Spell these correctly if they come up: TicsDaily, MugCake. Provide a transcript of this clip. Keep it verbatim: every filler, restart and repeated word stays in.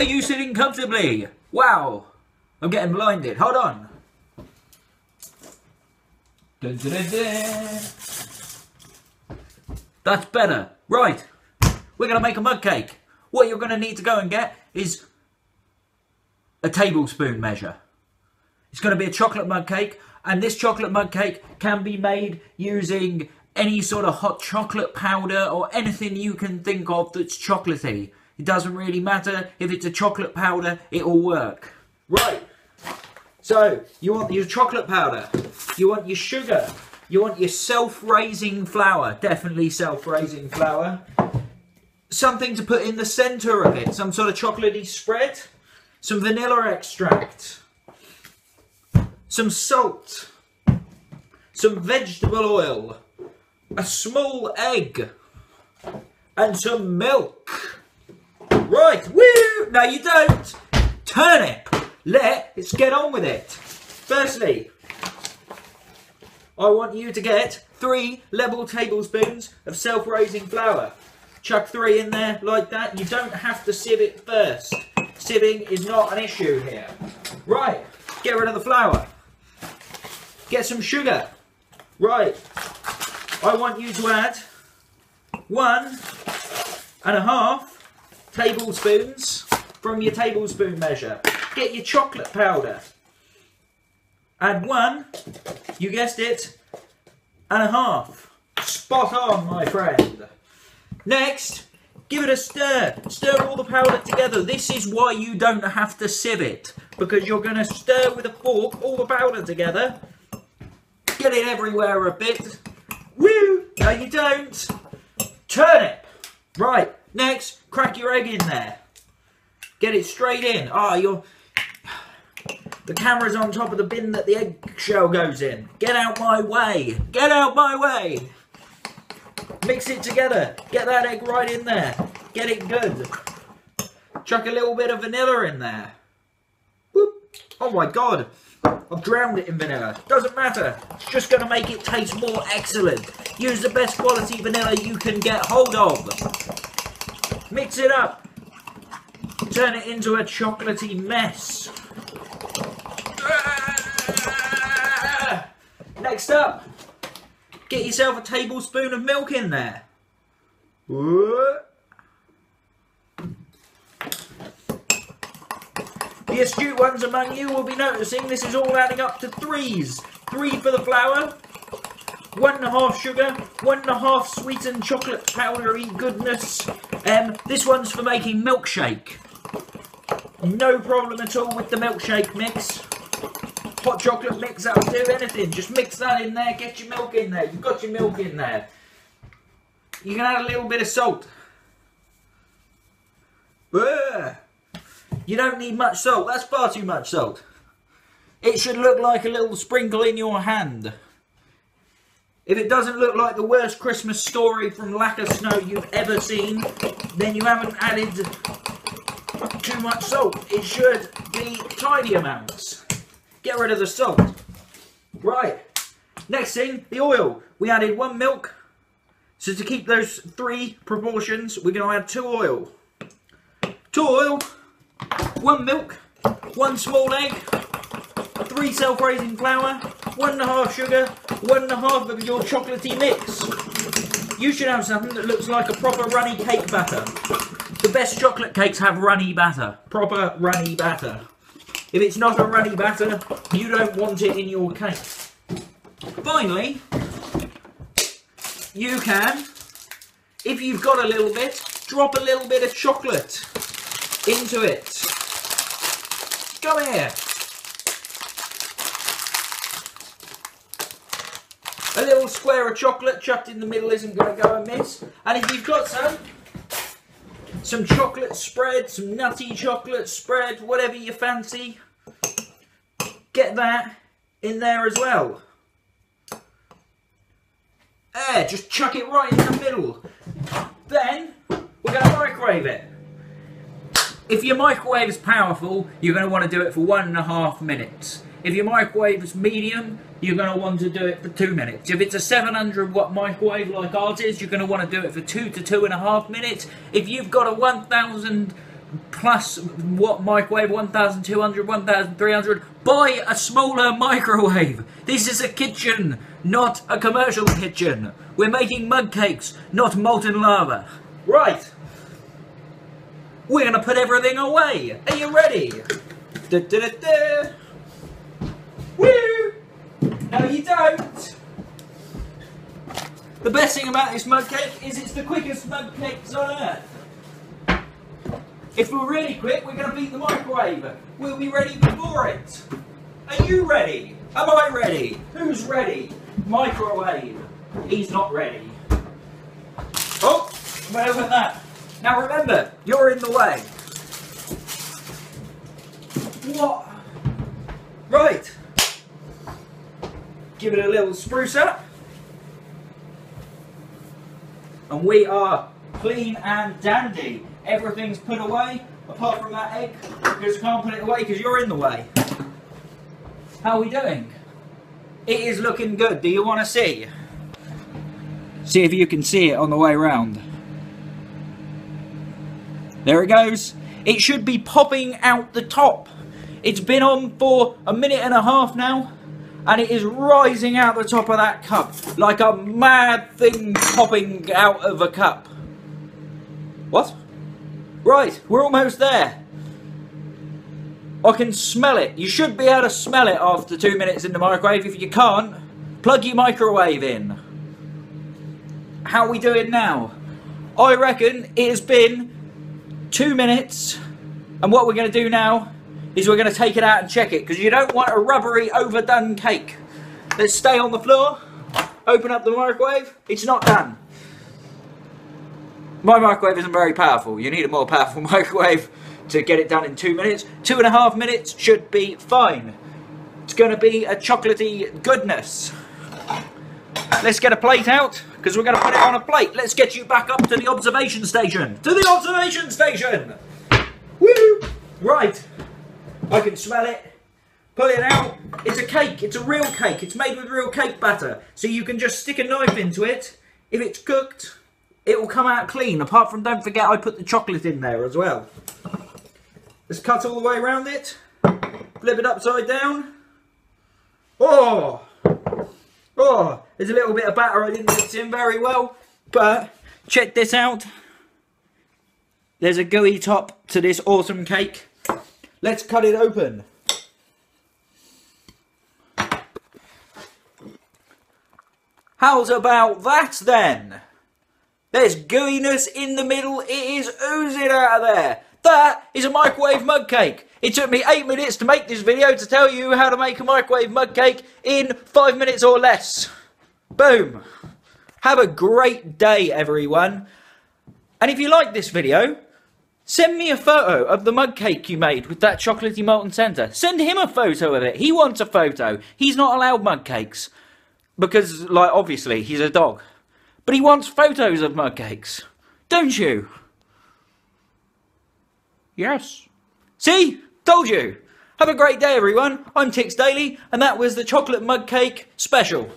Are you sitting comfortably? Wow, I'm getting blinded. Hold on. Dun, dun, dun, dun. That's better. Right, we're going to make a mug cake. What you're going to need to go and get is a tablespoon measure. It's going to be a chocolate mug cake, and this chocolate mug cake can be made using any sort of hot chocolate powder or anything you can think of that's chocolatey. It doesn't really matter. If it's a chocolate powder, it'll work. Right, so you want your chocolate powder, you want your sugar, you want your self-raising flour, definitely self-raising flour, something to put in the center of it, some sort of chocolatey spread, some vanilla extract, some salt, some vegetable oil, a small egg, and some milk. Right, woo! No, you don't. Turnip. Let's get on with it. Firstly, I want you to get three level tablespoons of self-raising flour. Chuck three in there like that. You don't have to sieve it first. Sieving is not an issue here. Right, get rid of the flour. Get some sugar. Right, I want you to add one and a half tablespoons from your tablespoon measure. Get your chocolate powder. Add one, you guessed it, and a half. Spot on, my friend. Next, give it a stir. Stir all the powder together. This is why you don't have to sieve it, because you're going to stir with a fork all the powder together. Get it everywhere a bit. Woo! No, you don't. Turnip. Right, next, crack your egg in there. Get it straight in. Ah, you're... The camera's on top of the bin that the eggshell goes in. Get out my way. Get out my way. Mix it together. Get that egg right in there. Get it good. Chuck a little bit of vanilla in there. Whoop. Oh my god. I've drowned it in vanilla. Doesn't matter. It's just going to make it taste more excellent. Use the best quality vanilla you can get hold of. Mix it up. Turn it into a chocolatey mess. Next up, get yourself a tablespoon of milk in there. The astute ones among you will be noticing this is all adding up to threes. Three for the flour, one and a half sugar, one and a half sweetened chocolate powdery goodness. Um, this one's for making milkshake. No problem at all with the milkshake mix. Hot chocolate mix, that'll do anything. Just mix that in there, get your milk in there. You've got your milk in there. You can add a little bit of salt. Ugh. You don't need much salt, that's far too much salt. It should look like a little sprinkle in your hand. If it doesn't look like the worst Christmas story from Lack of Snow you've ever seen, then you haven't added too much salt. It should be tidy amounts. Get rid of the salt. Right, next thing, the oil. We added one milk, so to keep those three proportions, we're going to add two oil. Two oil, one milk, one small egg, three self-raising flour, one and a half sugar, one and a half of your chocolatey mix. You should have something that looks like a proper runny cake batter. The best chocolate cakes have runny batter, proper runny batter. If it's not a runny batter, you don't want it in your cake. Finally, you can, if you've got a little bit, drop a little bit of chocolate into it. Come here. A little square of chocolate chucked in the middle isn't going to go amiss. And if you've got some, some chocolate spread, some nutty chocolate spread, whatever you fancy. Get that in there as well. There, just chuck it right in the middle. Then, we're going to microwave it. If your microwave's powerful, you're going to want to do it for one and a half minutes. If your microwave's medium, you're going to want to do it for two minutes. If it's a seven hundred watt microwave like ours is, you're going to want to do it for two to two and a half minutes. If you've got a one thousand plus what microwave, one thousand two hundred, one thousand three hundred, buy a smaller microwave. This is a kitchen, not a commercial kitchen. We're making mug cakes, not molten lava. Right. We're gonna put everything away. Are you ready? Da, da, da, da. Woo! No, you don't. The best thing about this mug cake is it's the quickest mug cakes on earth. If we're really quick, we're going to beat the microwave. We'll be ready before it. Are you ready? Am I ready? Who's ready? Microwave. He's not ready. Oh, I'm over that. Now remember, you're in the way. What? Right. Give it a little spruce up. And we are clean and dandy. Everything's put away, apart from that egg, because you can't put it away because you're in the way. How are we doing? It is looking good. Do you want to see? See if you can see it on the way round. There it goes. It should be popping out the top. It's been on for a minute and a half now, and it is rising out the top of that cup like a mad thing popping out of a cup. What? Right, we're almost there. I can smell it. You should be able to smell it after two minutes in the microwave. If you can't, plug your microwave in. How are we doing now? I reckon it has been two minutes. And what we're going to do now is we're going to take it out and check it, because you don't want a rubbery, overdone cake. Let's stay on the floor. Open up the microwave. It's not done. My microwave isn't very powerful. You need a more powerful microwave to get it done in two minutes. Two and a half minutes should be fine. It's going to be a chocolatey goodness. Let's get a plate out, because we're going to put it on a plate. Let's get you back up to the observation station. To the observation station! Woo! Right. I can smell it. Pull it out. It's a cake. It's a real cake. It's made with real cake batter. So you can just stick a knife into it. If it's cooked, it will come out clean, apart from, don't forget, I put the chocolate in there as well. Let's cut all the way around it. Flip it upside down. Oh! Oh! There's a little bit of batter I didn't mix in very well. But, check this out. There's a gooey top to this awesome cake. Let's cut it open. How's about that then? There's gooiness in the middle. It is oozing out of there. That is a microwave mug cake. It took me eight minutes to make this video to tell you how to make a microwave mug cake in five minutes or less. Boom. Have a great day, everyone. And if you like this video, send me a photo of the mug cake you made with that chocolatey molten centre. Send him a photo of it. He wants a photo. He's not allowed mug cakes because, like, obviously, he's a dog. But he wants photos of mug cakes, don't you? Yes. See? Told you. Have a great day, everyone. I'm TicsDaily, and that was the chocolate mug cake special.